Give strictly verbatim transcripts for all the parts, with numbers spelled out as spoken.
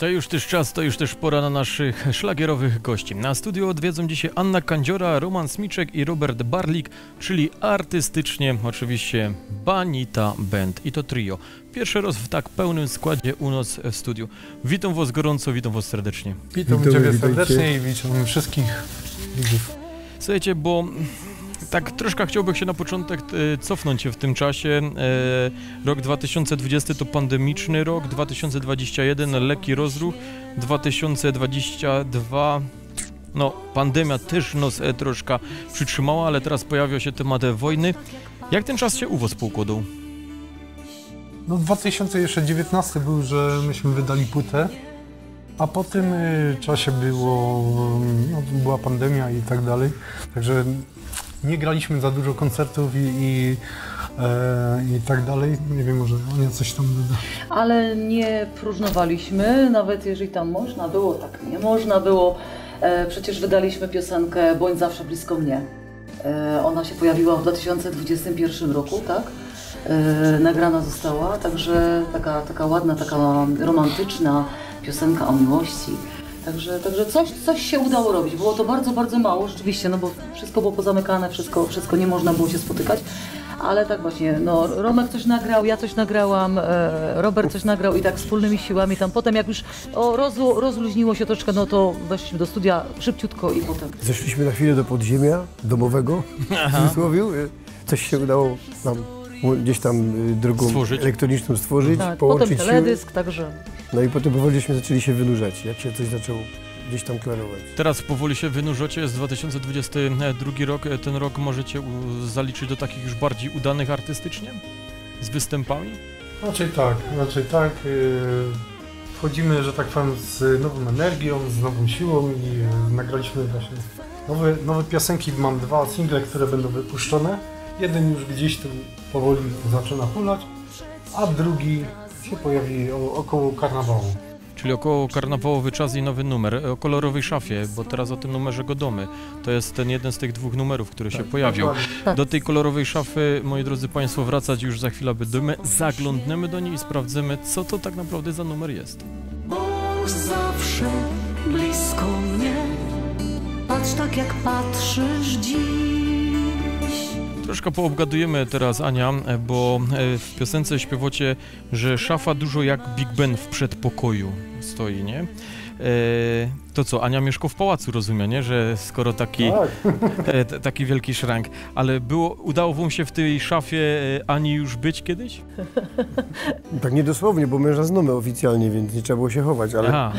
To już też czas, to już też pora na naszych szlagierowych gości. Na studiu odwiedzą dzisiaj Anna Kandziora, Roman Smiczek i Robert Barlik, czyli artystycznie oczywiście Banita Band. I to trio. Pierwszy raz w tak pełnym składzie u nas w studiu. Witam was gorąco, witam was serdecznie. Witam, witam ciebie serdecznie i witam wszystkich widzów. Słuchajcie, bo... tak troszkę chciałbym się na początek cofnąć w tym czasie. Rok dwa tysiące dwudziesty to pandemiczny rok, dwa tysiące dwudziesty pierwszy lekki rozruch, dwa tysiące dwudziesty drugi no pandemia też nos troszkę przytrzymała, ale teraz pojawił się temat wojny. Jak ten czas się u was poukładał? No dwa tysiące dziewiętnasty był, że myśmy wydali płytę, a po tym czasie było, no, była pandemia i tak dalej, także nie graliśmy za dużo koncertów i, i, e, i tak dalej. Nie wiem, może Ania coś tam doda. Ale nie próżnowaliśmy, nawet jeżeli tam można było, tak nie można było. E, przecież wydaliśmy piosenkę Bądź zawsze blisko mnie. E, ona się pojawiła w dwa tysiące dwudziestym pierwszym roku, tak? E, nagrana została, także taka, taka ładna, taka romantyczna piosenka o miłości. Także, także coś, coś się udało robić. Było to bardzo, bardzo mało rzeczywiście, no bo wszystko było pozamykane, wszystko, wszystko nie można było się spotykać. Ale tak właśnie, no Romek coś nagrał, ja coś nagrałam, Robert coś nagrał i tak wspólnymi siłami tam potem, jak już o, rozlu, rozluźniło się troszkę, no to weszliśmy do studia szybciutko i potem... Zeszliśmy na chwilę do podziemia domowego, w cudzysłowie. Coś się udało nam gdzieś tam drogą stworzyć. elektroniczną stworzyć, tak, połączyć potem teledysk, siły. Także... No i potem powoli zaczęli się wynurzać, jak się coś zaczęło gdzieś tam klarować. Teraz powoli się wynurzacie, jest dwa tysiące dwudziesty drugi rok, ten rok możecie zaliczyć do takich już bardziej udanych artystycznie? Z występami? Raczej tak, raczej tak. Wchodzimy, że tak powiem, z nową energią, z nową siłą i nagraliśmy właśnie nowe, nowe piosenki, mam dwa single, które będą wypuszczone. Jeden już gdzieś tu powoli zaczyna hulać, a drugi się pojawi około karnawału. Czyli około karnawałowy czas i nowy numer, o kolorowej szafie, bo teraz o tym numerze Godomy. To jest ten jeden z tych dwóch numerów, który tak się pojawił. Tak. Do tej kolorowej szafy, moi drodzy państwo, wracać już za chwilę będziemy. Zaglądniemy do niej i sprawdzimy, co to tak naprawdę za numer jest. Bądź zawsze blisko mnie, patrz tak jak patrzysz dziś. Troszkę poobgadujemy teraz, Ania, bo w piosence śpiewacie, że szafa dużo jak Big Ben w przedpokoju stoi, nie? To co, Ania mieszka w pałacu, rozumiem, nie? Że skoro taki, tak. taki wielki szrank. Ale było, udało wam się w tej szafie Ani już być kiedyś? Tak niedosłownie, bo męża znamy oficjalnie, więc nie trzeba było się chować, ale... Aha,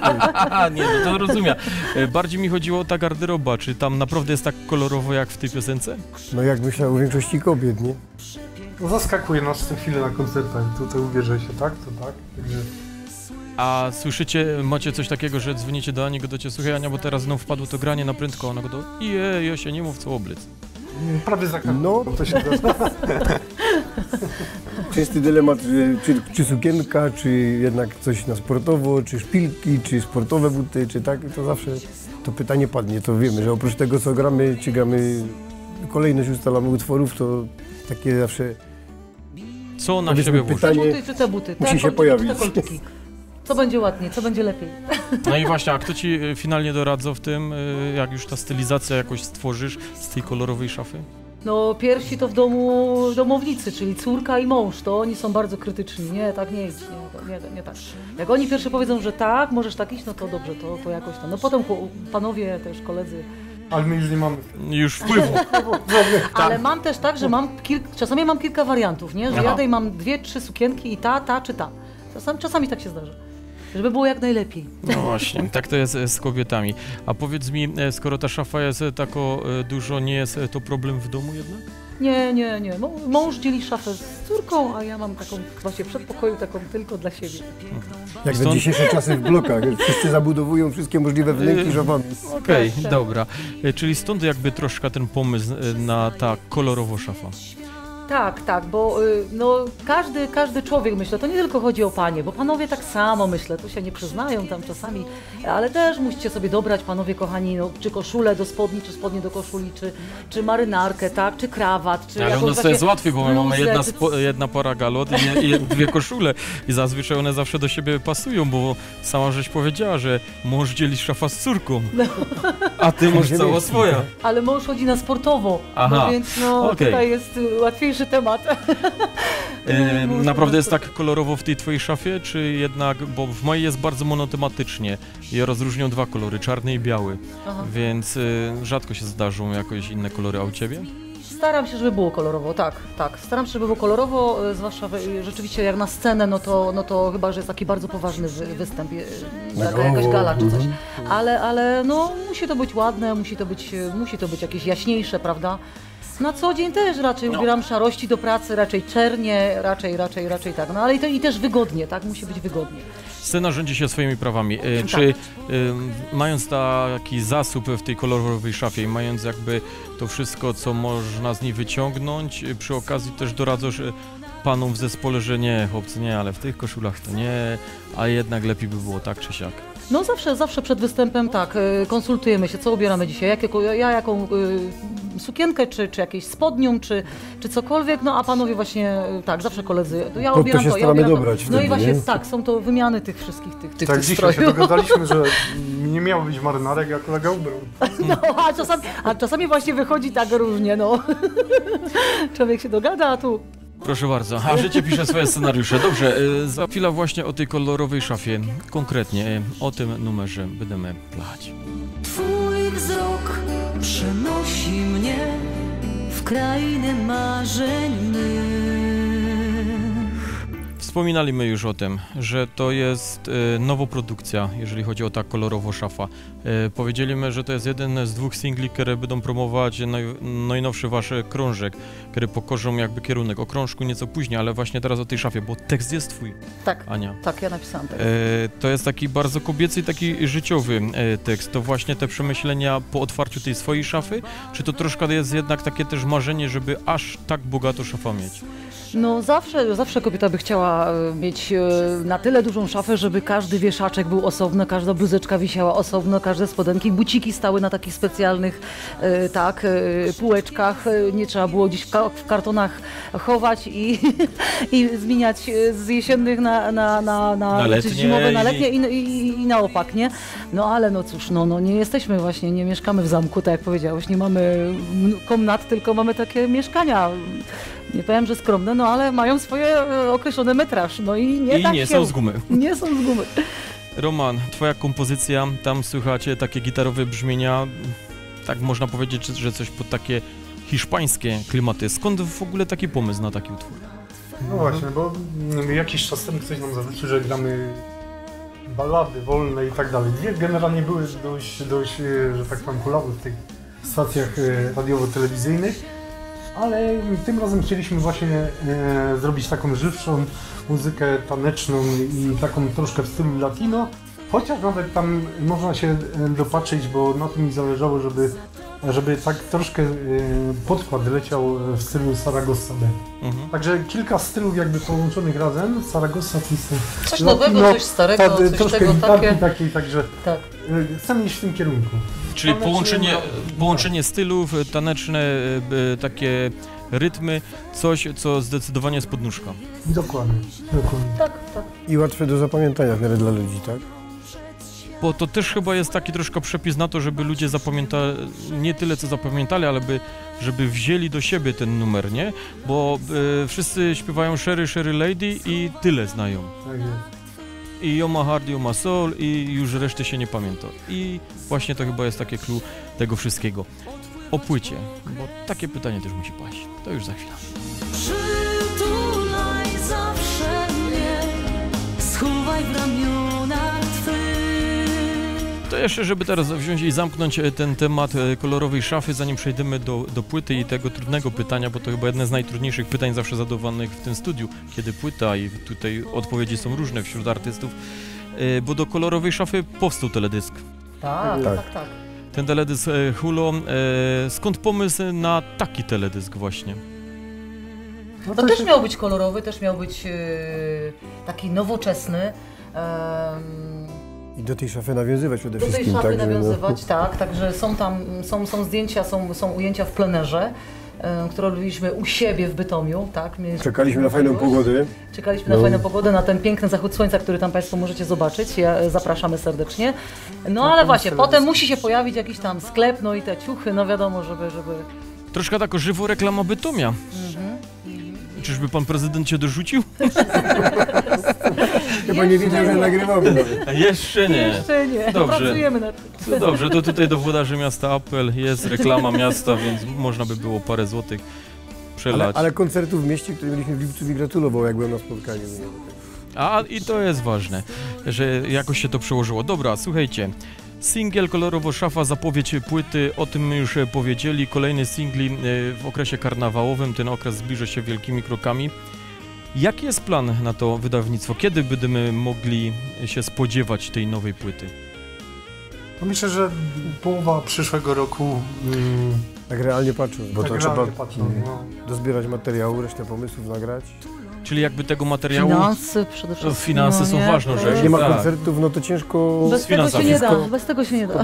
aha. Nie, no to rozumiem. Bardziej mi chodziło o ta garderoba. Czy tam naprawdę jest tak kolorowo jak w tej piosence? No jak myślę, u większości kobiet, nie? No zaskakuje nas w tej chwili na koncertach. Tutaj uwierzę się, tak? To tak. Także... A słyszycie, macie coś takiego, że dzwonicie do Ani, godacie, słuchaj Ania, bo teraz znowu wpadło to granie na prędko, ona go do... Ijej, ja się nie mów, co obryc. Prawie zakazał. No, to się da. Czy jest ten dylemat, czy, czy sukienka, czy jednak coś na sportowo, czy szpilki, czy sportowe buty, czy tak, to zawsze to pytanie padnie, to wiemy, że oprócz tego, co gramy, czy gramy, kolejność ustalamy utworów, to takie zawsze... Co na siebie pytanie buty, czy te buty? Musi się pojawić. Co będzie ładniej, co będzie lepiej. No i właśnie, a kto ci finalnie doradza w tym, jak już ta stylizacja jakoś stworzysz z tej kolorowej szafy? No pierwsi to w domu domownicy, czyli córka i mąż, to oni są bardzo krytyczni. Nie, tak nie jest, nie, nie, nie tak. Jak oni pierwszy powiedzą, że tak, możesz tak iść, no to dobrze, to, to jakoś tam. No potem panowie też, koledzy. Ale my już nie mamy już wpływu. Ale mam też tak, że mam kilk... czasami mam kilka wariantów, nie? Że jadę i mam dwie, trzy sukienki i ta, ta czy ta. Czasami, czasami tak się zdarza. Żeby było jak najlepiej. No właśnie, tak to jest z kobietami. A powiedz mi, skoro ta szafa jest tako dużo, nie jest to problem w domu jednak? Nie, nie, nie. Mąż dzieli szafę z córką, a ja mam taką właśnie w przedpokoju taką tylko dla siebie. Jak stąd... na dzisiejsze czasy w blokach. Wszyscy zabudowują wszystkie możliwe wnęki szafami. Okej, okay, dobra. Czyli stąd jakby troszkę ten pomysł na ta kolorowa szafa. Tak, tak, bo no, każdy, każdy człowiek, myślę, to nie tylko chodzi o panie, bo panowie tak samo, myślę, tu się nie przyznają tam czasami, ale też musicie sobie dobrać, panowie kochani, no, czy koszulę do spodni, czy spodnie do koszuli, czy, czy marynarkę, tak, czy krawat, czy ale u nas to jest łatwiej, bo my bluzę, mamy jedna, czy... jedna para galot i, i dwie koszule i zazwyczaj one zawsze do siebie pasują, bo sama żeś powiedziała, że mąż dzieli szafa z córką, no. A ty masz cała swoja. Ale mąż chodzi na sportowo, no, więc no, okay. Tutaj jest łatwiejsze temat. E, naprawdę jest tak kolorowo w tej twojej szafie, czy jednak, bo w mojej jest bardzo monotematycznie. Ja rozróżnią dwa kolory, czarny i biały, aha, więc y, rzadko się zdarzą jakoś inne kolory, a u ciebie? Staram się, żeby było kolorowo, tak, tak. Staram się, żeby było kolorowo, zwłaszcza rzeczywiście jak na scenę, no to, no to chyba, że jest taki bardzo poważny występ, taka jakaś gala czy coś. Ale, ale no, musi to być ładne, musi to być, musi to być jakieś jaśniejsze, prawda? Na co dzień też raczej no. ubieram szarości do pracy, raczej czernie, raczej, raczej, raczej tak. No ale i, to, i też wygodnie, tak? Musi być wygodnie. Scena rządzi się swoimi prawami. E, tak. Czy e, mając taki zasób w tej kolorowej szafie i mając jakby to wszystko, co można z niej wyciągnąć, przy okazji też doradzasz panom w zespole, że nie, chłopcy, nie, ale w tych koszulach to nie, a jednak lepiej by było tak czy siak? No zawsze, zawsze przed występem tak, konsultujemy się, co ubieramy dzisiaj, jak, ja jaką y, sukienkę, czy, czy jakieś spodnią, czy, czy cokolwiek, no a panowie właśnie, tak, zawsze koledzy, ja to ubieram to, się ja ubieram dobrać to. Wtedy, no i właśnie nie? Tak, są to wymiany tych wszystkich tych, tych, tak, tych strojów. Tak, dzisiaj się dogadaliśmy, że nie miało być marynarek, jak kolega ubrał. No, a czasami, a czasami właśnie wychodzi tak różnie, no. Człowiek się dogada, a tu... Proszę bardzo, a życie pisze swoje scenariusze. Dobrze, za chwilę właśnie o tej kolorowej szafie, konkretnie o tym numerze będziemy plać. Twój wzrok przenosi mnie w krainę marzennych. Wspominaliśmy już o tym, że to jest nowoprodukcja, jeżeli chodzi o ta kolorową szafa. Powiedzieliśmy, że to jest jeden z dwóch singli, które będą promować naj, najnowszy wasz krążek, które pokorzą jakby kierunek. O krążku nieco później, ale właśnie teraz o tej szafie, bo tekst jest twój, tak, Ania. Tak, ja napisałam tekst. E, to jest taki bardzo kobiecy, taki życiowy e, tekst. To właśnie te przemyślenia po otwarciu tej swojej szafy? Czy to troszkę jest jednak takie też marzenie, żeby aż tak bogato szafa mieć? No zawsze, zawsze kobieta by chciała mieć na tyle dużą szafę, żeby każdy wieszaczek był osobno, każda bluzeczka wisiała osobno, każde spodenki, buciki stały na takich specjalnych tak, półeczkach, nie trzeba było gdzieś w kartonach chować i, i zmieniać z jesiennych na, na, na, na, na letnie, zimowe na letnie i, i, i na opak, nie? No ale no cóż, no, no nie jesteśmy właśnie, nie mieszkamy w zamku, tak jak powiedziałeś, nie mamy komnat, tylko mamy takie mieszkania. Nie powiem, że skromne, no ale mają swoje określone metraż, no i nie I tak nie się... są z gumy. Nie są z gumy. Roman, twoja kompozycja, tam słychacie takie gitarowe brzmienia, tak można powiedzieć, że coś pod takie hiszpańskie klimaty. Skąd w ogóle taki pomysł na taki utwór? No właśnie, bo jakiś czas temu ktoś nam zarzucił, że gramy balady wolne i tak dalej. Generalnie były dość, dość że tak powiem, kulały w tych stacjach radiowo-telewizyjnych. Ale tym razem chcieliśmy właśnie e, zrobić taką żywszą muzykę taneczną i taką troszkę w stylu latino. Chociaż nawet tam można się dopatrzyć, bo na tym mi zależało, żeby, żeby tak troszkę e, podkład leciał w stylu Zaragoza. Mhm. Także kilka stylów jakby połączonych razem. Zaragoza, coś nowego, latino, coś starego, ta, coś troszkę tego gitarki, takie... takiej, także tak. e, chcemy iść w tym kierunku. Czyli połączenie, połączenie stylów, taneczne, takie rytmy, coś, co zdecydowanie jest pod nóżką. Dokładnie, dokładnie. Tak, tak. I łatwe do zapamiętania w miarę dla ludzi, tak? Bo to też chyba jest taki troszkę przepis na to, żeby ludzie zapamiętali, nie tyle co zapamiętali, ale by, żeby wzięli do siebie ten numer, nie? Bo y, wszyscy śpiewają Sherry, Sherry Lady i tyle znają. Tak jest. I Oma Hard, Oma Soul i już reszty się nie pamięta. I właśnie to chyba jest takie clue tego wszystkiego. O płycie, bo takie pytanie też musi paść. To już za chwilę. Przytulaj zawsze mnie, schowaj w ramionach twych. To jeszcze, żeby teraz wziąć i zamknąć ten temat kolorowej szafy, zanim przejdziemy do, do płyty i tego trudnego pytania, bo to chyba jedne z najtrudniejszych pytań zawsze zadawanych w tym studiu, kiedy płyta i tutaj odpowiedzi są różne wśród artystów, bo do kolorowej szafy powstał teledysk. Tak, tak, tak. tak. Ten teledysk Hulo, skąd pomysł na taki teledysk właśnie? No to też miał być kolorowy, też miał być yy, taki nowoczesny. Yy, I do tej szafy nawiązywać przede wszystkim. Do tej szafy tak, nawiązywać, no. tak. Także są tam, są, są zdjęcia, są, są ujęcia w plenerze, które robiliśmy u siebie w Bytomiu, tak? Czekaliśmy na fajną pogodę. Czekaliśmy no. na fajną pogodę, na ten piękny zachód słońca, który tam Państwo możecie zobaczyć. Ja, zapraszamy serdecznie. No ale no, właśnie, potem serdecznie. musi się pojawić jakiś tam sklep, no i te ciuchy, no wiadomo, żeby... żeby... Troszkę taką żywą reklamę Bytomia. Mhm. Czyżby pan prezydent cię dorzucił? Chyba nie widział, że nagrywamy. Jeszcze nie. Jeszcze nie. Dobrze. Pracujemy nad tym. Dobrze, to tutaj do włodarzy miasta apel, jest reklama miasta, więc można by było parę złotych przelać. Ale, ale koncertu w mieście, który byliśmy w lipcu, mi gratulował, jak byłem na spotkaniu. A i to jest ważne, że jakoś się to przełożyło. Dobra, słuchajcie. Singiel Kolorowo Szafa, zapowiedź płyty, o tym my już powiedzieli. Kolejne singli w okresie karnawałowym, ten okres zbliża się wielkimi krokami. Jaki jest plan na to wydawnictwo? Kiedy będziemy mogli się spodziewać tej nowej płyty? No myślę, że połowa przyszłego roku... Hmm. Tak realnie patrząc, bo tak to trzeba patrzą, no. dozbierać materiału, resztę pomysłów nagrać. Czyli jakby tego materiału... Finanse przede wszystkim. Finanse no, są nie, ważne, że... Jak nie ma koncertów, no to ciężko... Bez tego się nie da, bez tego się nie da.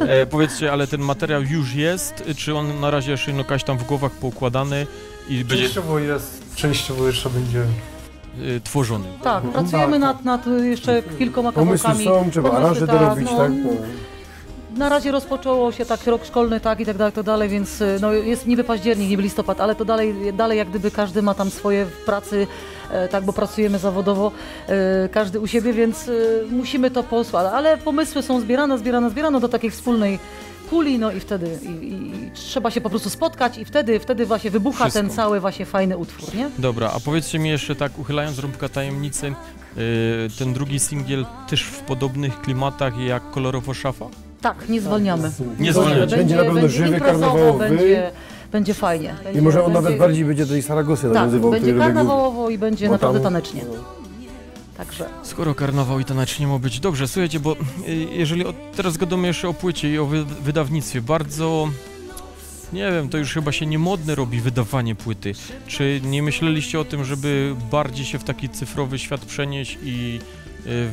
E, powiedzcie, ale ten materiał już jest, czy on na razie jeszcze no, tam w głowach poukładany i będzie... Częściowo jest, częściowo jeszcze będzie... E, tworzony. Tak, pracujemy nad, nad jeszcze kilkoma kawałkami. Pomysły są, trzeba aranże dorobić, tak? No, na razie rozpoczęło się tak rok szkolny, tak i tak dalej, to dalej, więc no, jest niby październik, niby listopad, ale to dalej, dalej jak gdyby każdy ma tam swoje pracy, e, tak, bo pracujemy zawodowo, e, każdy u siebie, więc e, musimy to posłać, ale pomysły są zbierane, zbierane, zbierane do takiej wspólnej kuli, no i wtedy i, i trzeba się po prostu spotkać i wtedy, wtedy właśnie wybucha Wszystko. ten cały właśnie fajny utwór, nie? Dobra, a powiedzcie mi jeszcze tak, uchylając rąbka tajemnicy, e, ten drugi singiel też w podobnych klimatach jak Kolorowo Szafa? Tak, nie zwalniamy. Nie zwalniamy. Będzie, będzie na pewno będzie żywy, karnawałowy. Będzie, będzie fajnie. Będzie, I może on będzie... nawet bardziej będzie tej Zaragosy tak, nawiązywał. Będzie karnawałowo i będzie naprawdę tanecznie. Także. Skoro karnawał i tanecznie ma być. Dobrze, słuchajcie, bo jeżeli od, teraz gadamy jeszcze o płycie i o wy, wydawnictwie, bardzo... Nie wiem, to już chyba się niemodne robi wydawanie płyty. Czy nie myśleliście o tym, żeby bardziej się w taki cyfrowy świat przenieść i...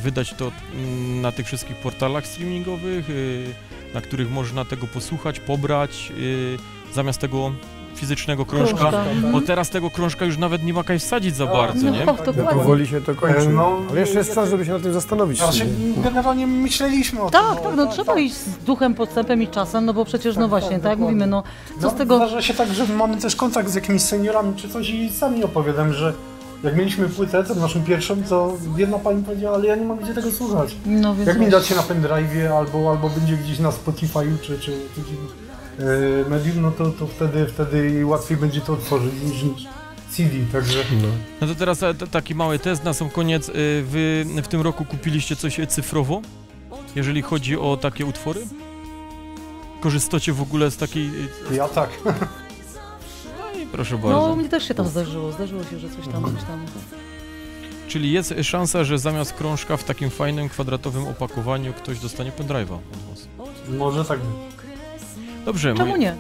wydać to na tych wszystkich portalach streamingowych, na których można tego posłuchać, pobrać, zamiast tego fizycznego krążka, krążka. bo teraz tego krążka już nawet nie ma kaj wsadzić za bardzo, no, nie? No, to powoli się to kończy, no, ale jeszcze jest czas, żeby się nad tym zastanowić. Znaczy, generalnie myśleliśmy o tym. Tak, tak, no tak, trzeba tak. iść z duchem, podstępem i czasem, no bo przecież, tak, no właśnie, tak, tak, tak mówimy, no co no, z tego... Zdarza się tak, że mamy też kontakt z jakimiś seniorami czy coś i sami opowiadam, że jak mieliśmy płytę, to naszą pierwszą, to jedna pani powiedziała, ale ja nie mam gdzie tego słuchać. No, jak mi dacie na pendrive'ie, albo, albo będzie gdzieś na Spotify czy, czy, czy yy, medium, no to, to wtedy, wtedy łatwiej będzie to otworzyć niż C D, także... No, no to teraz taki mały test na sam koniec. Wy w tym roku kupiliście coś cyfrowo, jeżeli chodzi o takie utwory? Korzystacie w ogóle z takiej... Ja tak. Proszę bardzo. No, mnie też się tam zdarzyło, zdarzyło się, że coś tam, coś tam. Czyli jest szansa, że zamiast krążka w takim fajnym, kwadratowym opakowaniu ktoś dostanie pendrive'a od was. Może tak być. Dobrze. Czemu moi... nie?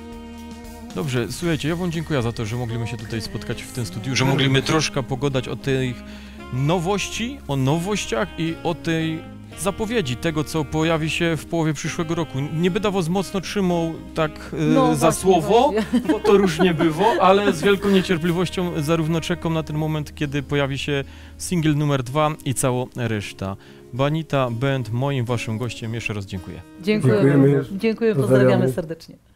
Dobrze, słuchajcie, ja wam dziękuję za to, że mogliśmy się tutaj spotkać w tym studiu, że mogliśmy troszkę pogadać o tych nowości, o nowościach i o tej zapowiedzi tego, co pojawi się w połowie przyszłego roku. Nie będę was mocno trzymał tak e, no, za właśnie, słowo, właśnie. bo to różnie bywa, ale z wielką niecierpliwością zarówno czekam na ten moment, kiedy pojawi się singiel numer dwa i cała reszta. Banita Band moim waszym gościem. Jeszcze raz dziękuję. Dziękujemy, Dziękujemy. Dziękuję, pozdrawiamy serdecznie.